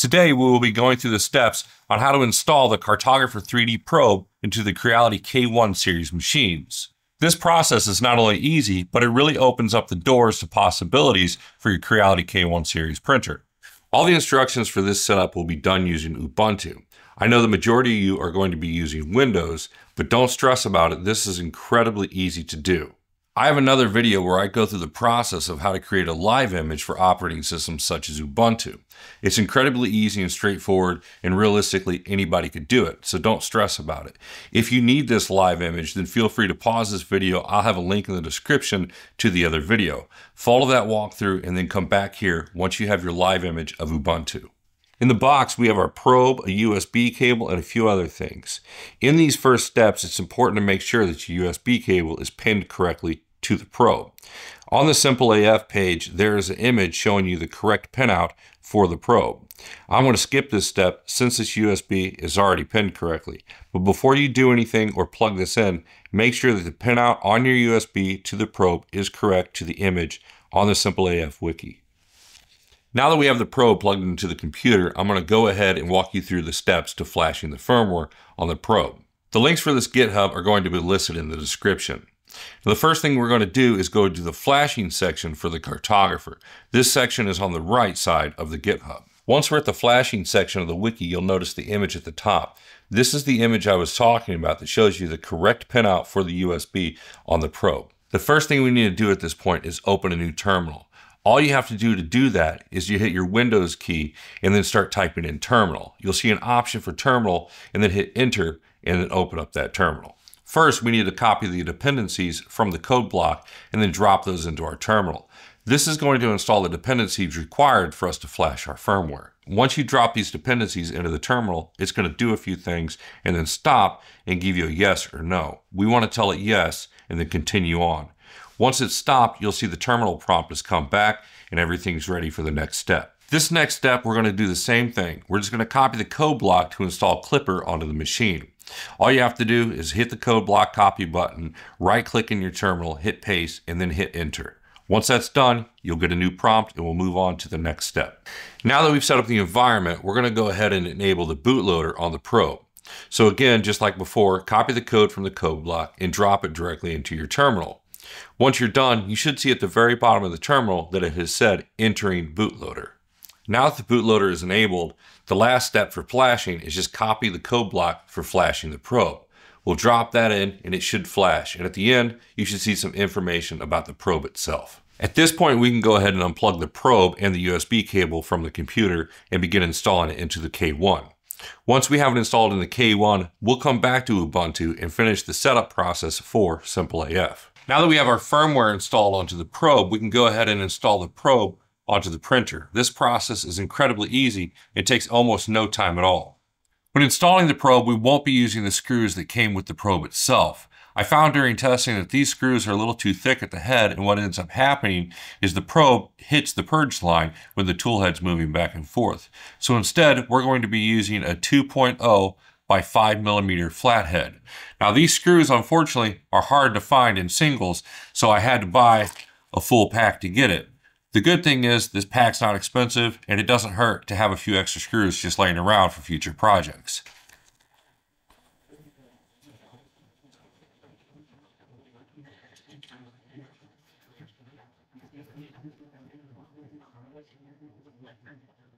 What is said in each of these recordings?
Today, we will be going through the steps on how to install the Cartographer 3D probe into the Creality K1 series machines. This process is not only easy, but it really opens up the doors to possibilities for your Creality K1 series printer. All the instructions for this setup will be done using Ubuntu. I know the majority of you are going to be using Windows, but don't stress about it. This is incredibly easy to do. I have another video where I go through the process of how to create a live image for operating systems such as Ubuntu. It's incredibly easy and straightforward, and realistically anybody could do it, so don't stress about it. If you need this live image, then feel free to pause this video. I'll have a link in the description to the other video. Follow that walkthrough and then come back here once you have your live image of Ubuntu. In the box, we have our probe, a USB cable, and a few other things. In these first steps, it's important to make sure that your USB cable is pinned correctly to the probe. On the SimpleAF page, there is an image showing you the correct pinout for the probe. I'm going to skip this step since this USB is already pinned correctly. But before you do anything or plug this in, make sure that the pinout on your USB to the probe is correct to the image on the SimpleAF wiki. Now that we have the probe plugged into the computer, I'm going to go ahead and walk you through the steps to flashing the firmware on the probe. The links for this GitHub are going to be listed in the description. Now, the first thing we're going to do is go to the flashing section for the Cartographer. This section is on the right side of the GitHub. Once we're at the flashing section of the wiki, you'll notice the image at the top. This is the image I was talking about that shows you the correct pinout for the USB on the probe. The first thing we need to do at this point is open a new terminal. All you have to do that is you hit your Windows key and then start typing in terminal. You'll see an option for terminal and then hit enter and then open up that terminal. First, we need to copy the dependencies from the code block and then drop those into our terminal. This is going to install the dependencies required for us to flash our firmware. Once you drop these dependencies into the terminal, it's going to do a few things and then stop and give you a yes or no. We want to tell it yes and then continue on. Once it's stopped, you'll see the terminal prompt has come back and everything's ready for the next step. This next step, we're going to do the same thing. We're just going to copy the code block to install Klipper onto the machine. All you have to do is hit the code block copy button, right click in your terminal, hit paste, and then hit enter. Once that's done, you'll get a new prompt and we'll move on to the next step. Now that we've set up the environment, we're going to go ahead and enable the bootloader on the probe. So again, just like before, copy the code from the code block and drop it directly into your terminal. Once you're done, you should see at the very bottom of the terminal that it has said entering bootloader. Now that the bootloader is enabled, the last step for flashing is just copy the code block for flashing the probe. We'll drop that in and it should flash. And at the end, you should see some information about the probe itself. At this point, we can go ahead and unplug the probe and the USB cable from the computer and begin installing it into the K1. Once we have it installed in the K1, we'll come back to Ubuntu and finish the setup process for SimpleAF. Now that we have our firmware installed onto the probe, we can go ahead and install the probe onto the printer. This process is incredibly easy. It takes almost no time at all. When installing the probe, we won't be using the screws that came with the probe itself. I found during testing that these screws are a little too thick at the head, and what ends up happening is the probe hits the purge line when the tool head's moving back and forth. So instead, we're going to be using a 2.0 by 5mm flathead. Now these screws, unfortunately, are hard to find in singles, so I had to buy a full pack to get it. The good thing is this pack's not expensive and it doesn't hurt to have a few extra screws just laying around for future projects.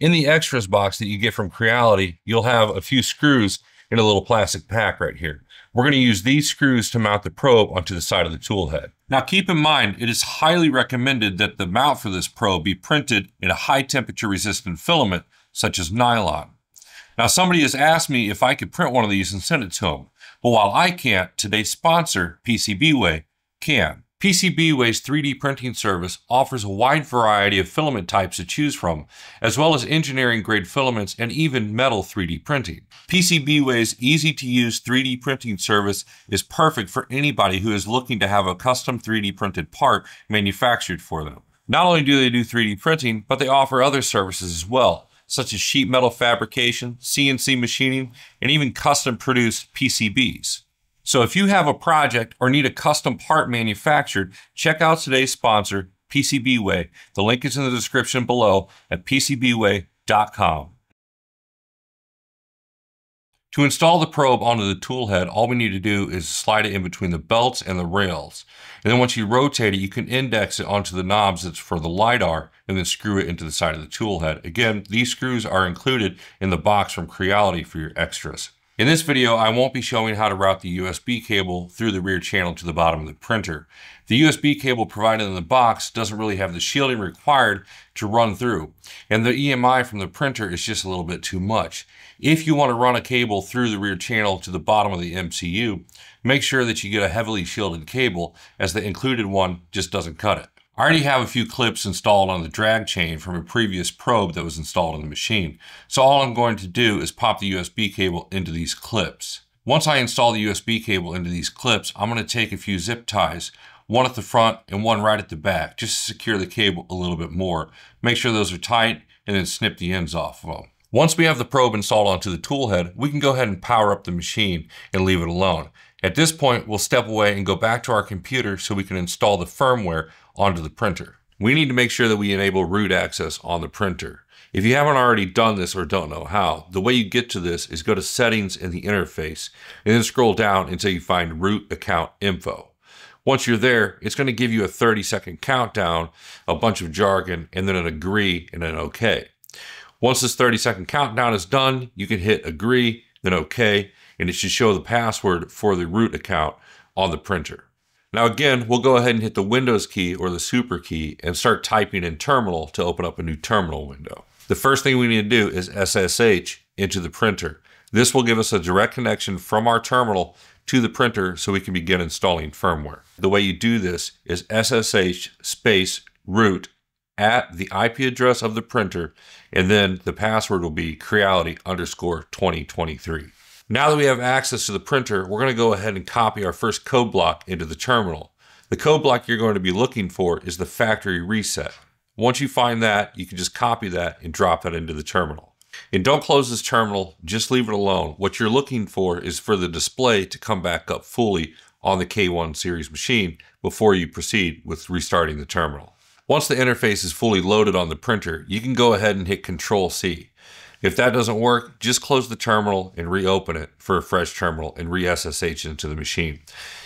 In the extras box that you get from Creality, you'll have a few screws in a little plastic pack right here. We're going to use these screws to mount the probe onto the side of the tool head. Now keep in mind, it is highly recommended that the mount for this probe be printed in a high temperature resistant filament such as nylon. Now somebody has asked me if I could print one of these and send it to them, but while I can't, today's sponsor, PCBWay, can. PCBWay's 3D printing service offers a wide variety of filament types to choose from, as well as engineering grade filaments and even metal 3D printing. PCBWay's easy to use 3D printing service is perfect for anybody who is looking to have a custom 3D printed part manufactured for them. Not only do they do 3D printing, but they offer other services as well, such as sheet metal fabrication, CNC machining, and even custom produced PCBs. So if you have a project or need a custom part manufactured, check out today's sponsor, PCBWay. The link is in the description below at PCBWay.com. To install the probe onto the tool head, all we need to do is slide it in between the belts and the rails. And then once you rotate it, you can index it onto the knobs that's for the LIDAR and then screw it into the side of the tool head. Again, these screws are included in the box from Creality for your extras. In this video, I won't be showing how to route the USB cable through the rear channel to the bottom of the printer. The USB cable provided in the box doesn't really have the shielding required to run through, and the EMI from the printer is just a little bit too much. If you want to run a cable through the rear channel to the bottom of the MCU, make sure that you get a heavily shielded cable, as the included one just doesn't cut it. I already have a few clips installed on the drag chain from a previous probe that was installed on the machine. So all I'm going to do is pop the USB cable into these clips. Once I install the USB cable into these clips, I'm going to take a few zip ties, one at the front and one right at the back, just to secure the cable a little bit more. Make sure those are tight and then snip the ends off of them. Once we have the probe installed onto the tool head, we can go ahead and power up the machine and leave it alone. At this point, we'll step away and go back to our computer so we can install the firmware onto the printer. We need to make sure that we enable root access on the printer. If you haven't already done this or don't know how, the way you get to this is go to Settings in the interface and then scroll down until you find Root Account Info. Once you're there, it's going to give you a 30-second countdown, a bunch of jargon, and then an agree and an okay. Once this 30-second countdown is done, you can hit agree, then okay, and it should show the password for the root account on the printer. Now again, we'll go ahead and hit the Windows key or the super key and start typing in terminal to open up a new terminal window. The first thing we need to do is SSH into the printer. This will give us a direct connection from our terminal to the printer so we can begin installing firmware. The way you do this is SSH space root at the IP address of the printer, and then the password will be creality_2023. Now that we have access to the printer, we're going to go ahead and copy our first code block into the terminal. The code block you're going to be looking for is the factory reset. Once you find that, you can just copy that and drop that into the terminal. And don't close this terminal, just leave it alone. What you're looking for is for the display to come back up fully on the K1 series machine before you proceed with restarting the terminal. Once the interface is fully loaded on the printer, you can go ahead and hit Control-C. If that doesn't work, just close the terminal and reopen it for a fresh terminal and re-SSH into the machine.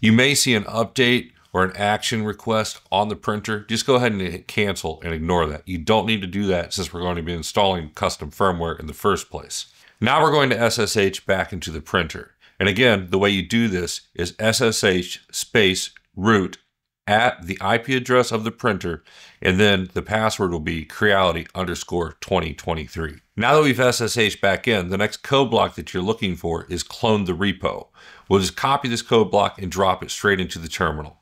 You may see an update or an action request on the printer. Just go ahead and hit cancel and ignore that. You don't need to do that since we're going to be installing custom firmware in the first place. Now we're going to SSH back into the printer. And again, the way you do this is SSH space root at the IP address of the printer, and then the password will be creality_2023. Now that we've SSH back in, the next code block that you're looking for is clone the repo. We'll just copy this code block and drop it straight into the terminal.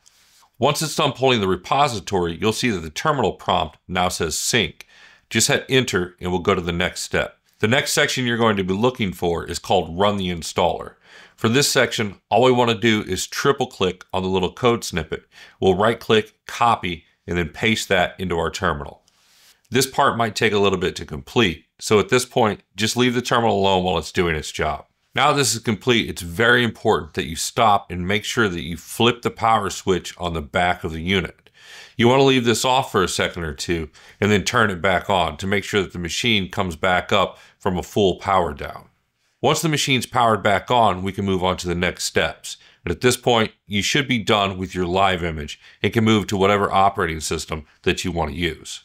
Once it's done pulling the repository, you'll see that the terminal prompt now says sync. Just hit enter and we'll go to the next step. The next section you're going to be looking for is called Run the Installer. For this section, all we want to do is triple click on the little code snippet. We'll right click, copy, and then paste that into our terminal. This part might take a little bit to complete, so at this point, just leave the terminal alone while it's doing its job. Now that this is complete, it's very important that you stop and make sure that you flip the power switch on the back of the unit. You want to leave this off for a second or two and then turn it back on to make sure that the machine comes back up from a full power down. Once the machine's powered back on, we can move on to the next steps. And at this point, you should be done with your live image and can move to whatever operating system that you want to use.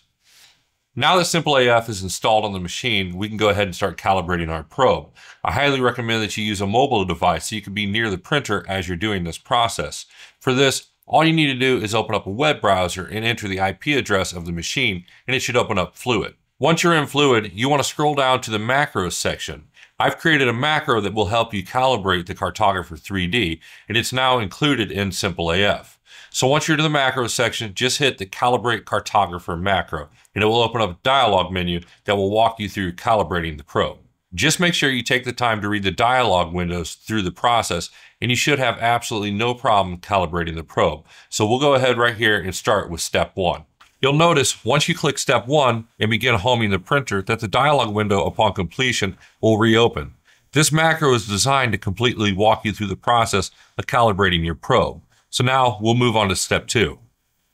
Now that SimpleAF is installed on the machine, we can go ahead and start calibrating our probe. I highly recommend that you use a mobile device so you can be near the printer as you're doing this process. For this, all you need to do is open up a web browser and enter the IP address of the machine, and it should open up Fluid. Once you're in Fluid, you want to scroll down to the macros section. I've created a macro that will help you calibrate the Cartographer 3D, and it's now included in SimpleAF. So once you're to the macro section, just hit the Calibrate Cartographer macro, and it will open up a dialog menu that will walk you through calibrating the probe. Just make sure you take the time to read the dialog windows through the process, and you should have absolutely no problem calibrating the probe. So we'll go ahead right here and start with step one. You'll notice once you click step one and begin homing the printer that the dialog window upon completion will reopen. This macro is designed to completely walk you through the process of calibrating your probe. So now we'll move on to step two.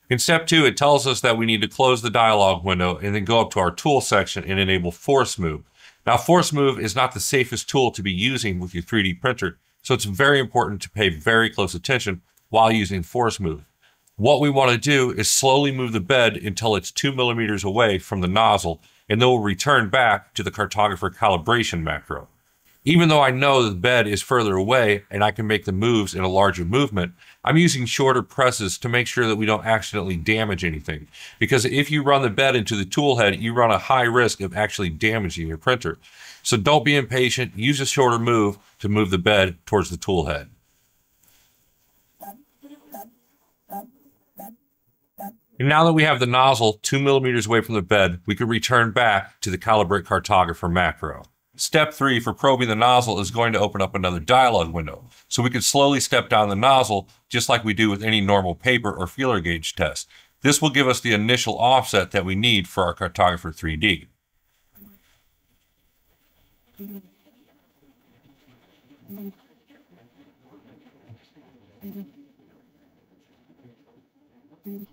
In step two, it tells us that we need to close the dialog window and then go up to our tool section and enable force move. Now, force move is not the safest tool to be using with your 3D printer, so it's very important to pay very close attention while using force move. What we want to do is slowly move the bed until it's 2 millimeters away from the nozzle, and then we'll return back to the Cartographer calibration macro. Even though I know the bed is further away and I can make the moves in a larger movement, I'm using shorter presses to make sure that we don't accidentally damage anything. Because if you run the bed into the tool head, you run a high risk of actually damaging your printer. So don't be impatient, use a shorter move to move the bed towards the tool head. And now that we have the nozzle 2 millimeters away from the bed, we can return back to the Calibrate Cartographer macro. Step 3 for probing the nozzle is going to open up another dialog window, so we can slowly step down the nozzle just like we do with any normal paper or feeler gauge test. This will give us the initial offset that we need for our Cartographer 3D.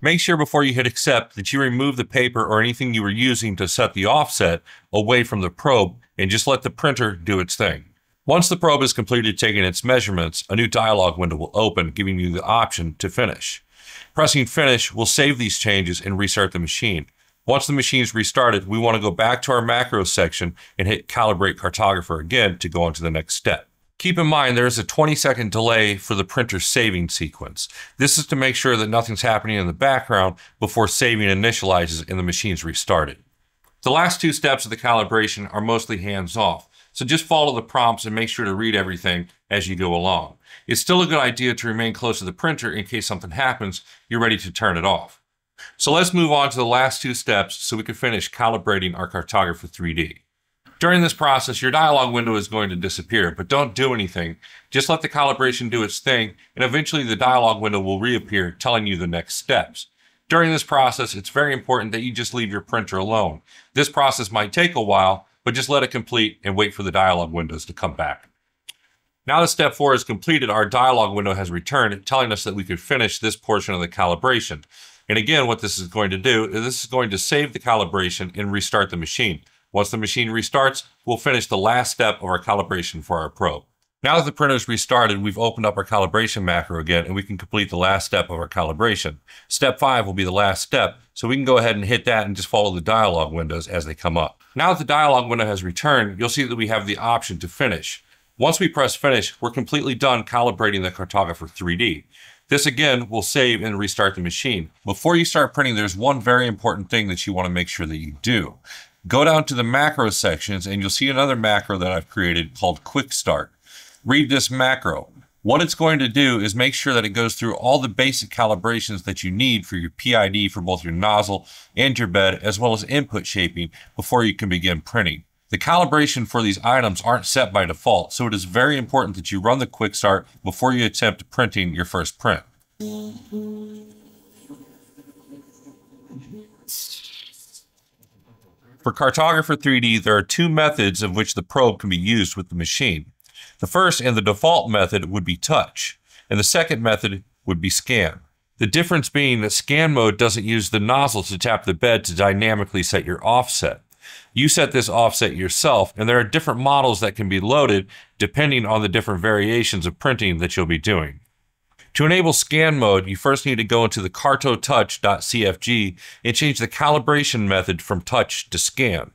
Make sure before you hit accept that you remove the paper or anything you were using to set the offset away from the probe, and just let the printer do its thing. Once the probe is completed taking its measurements, a new dialog window will open, giving you the option to finish. Pressing finish will save these changes and restart the machine. Once the machine is restarted, we want to go back to our macro section and hit Calibrate Cartographer again to go on to the next step. Keep in mind there is a 20-second delay for the printer saving sequence. This is to make sure that nothing's happening in the background before saving initializes and the machine's restarted. The last 2 steps of the calibration are mostly hands-off, so just follow the prompts and make sure to read everything as you go along. It's still a good idea to remain close to the printer in case something happens, you're ready to turn it off. So let's move on to the last 2 steps so we can finish calibrating our Cartographer 3D. During this process, your dialog window is going to disappear, but don't do anything. Just let the calibration do its thing, and eventually the dialog window will reappear telling you the next steps. During this process, it's very important that you just leave your printer alone. This process might take a while, but just let it complete and wait for the dialog windows to come back. Now that step 4 is completed, our dialog window has returned, telling us that we could finish this portion of the calibration. And again, what this is going to do is this is going to save the calibration and restart the machine. Once the machine restarts, we'll finish the last step of our calibration for our probe. Now that the printer is restarted, we've opened up our calibration macro again, and we can complete the last step of our calibration. Step 5 will be the last step, so we can go ahead and hit that and just follow the dialog windows as they come up. Now that the dialog window has returned, you'll see that we have the option to finish. Once we press finish, we're completely done calibrating the Cartographer 3D. This again will save and restart the machine. Before you start printing, there's one very important thing that you want to make sure that you do. Go down to the macro sections, and you'll see another macro that I've created called Quick Start. Read this macro. What it's going to do is make sure that it goes through all the basic calibrations that you need for your PID for both your nozzle and your bed, as well as input shaping before you can begin printing. The calibration for these items aren't set by default, so it is very important that you run the Quick Start before you attempt printing your first print. For Cartographer 3D, there are 2 methods of which the probe can be used with the machine. The first and the default method would be touch, and the second method would be scan. The difference being that scan mode doesn't use the nozzle to tap the bed to dynamically set your offset. You set this offset yourself, and there are different models that can be loaded depending on the different variations of printing that you'll be doing. To enable scan mode, you first need to go into the CartoTouch.cfg and change the calibration method from touch to scan.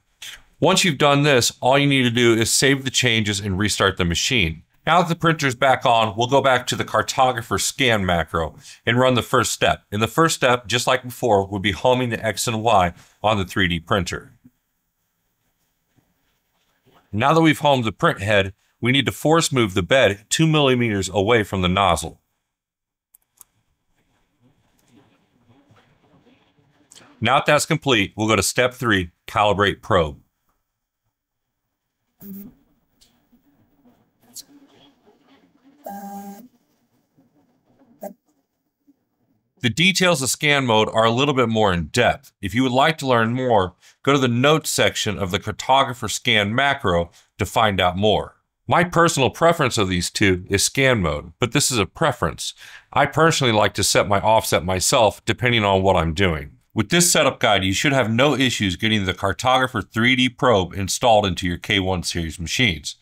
Once you've done this, all you need to do is save the changes and restart the machine. Now that the printer's back on, we'll go back to the Cartographer scan macro and run the first step. And the first step, just like before, would be homing the X and Y on the 3D printer. Now that we've homed the print head, we need to force move the bed 2 millimeters away from the nozzle. Now that that's complete, we'll go to step 3, calibrate probe. The details of scan mode are a little bit more in depth. If you would like to learn more, go to the notes section of the Cartographer scan macro to find out more. My personal preference of these 2 is scan mode, but this is a preference. I personally like to set my offset myself depending on what I'm doing. With this setup guide, you should have no issues getting the Cartographer 3D probe installed into your K1 series machines.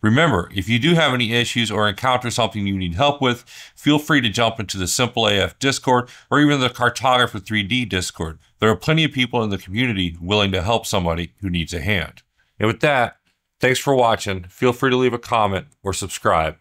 Remember, if you do have any issues or encounter something you need help with, feel free to jump into the SimpleAF Discord or even the Cartographer 3D Discord. There are plenty of people in the community willing to help somebody who needs a hand. And with that, thanks for watching. Feel free to leave a comment or subscribe.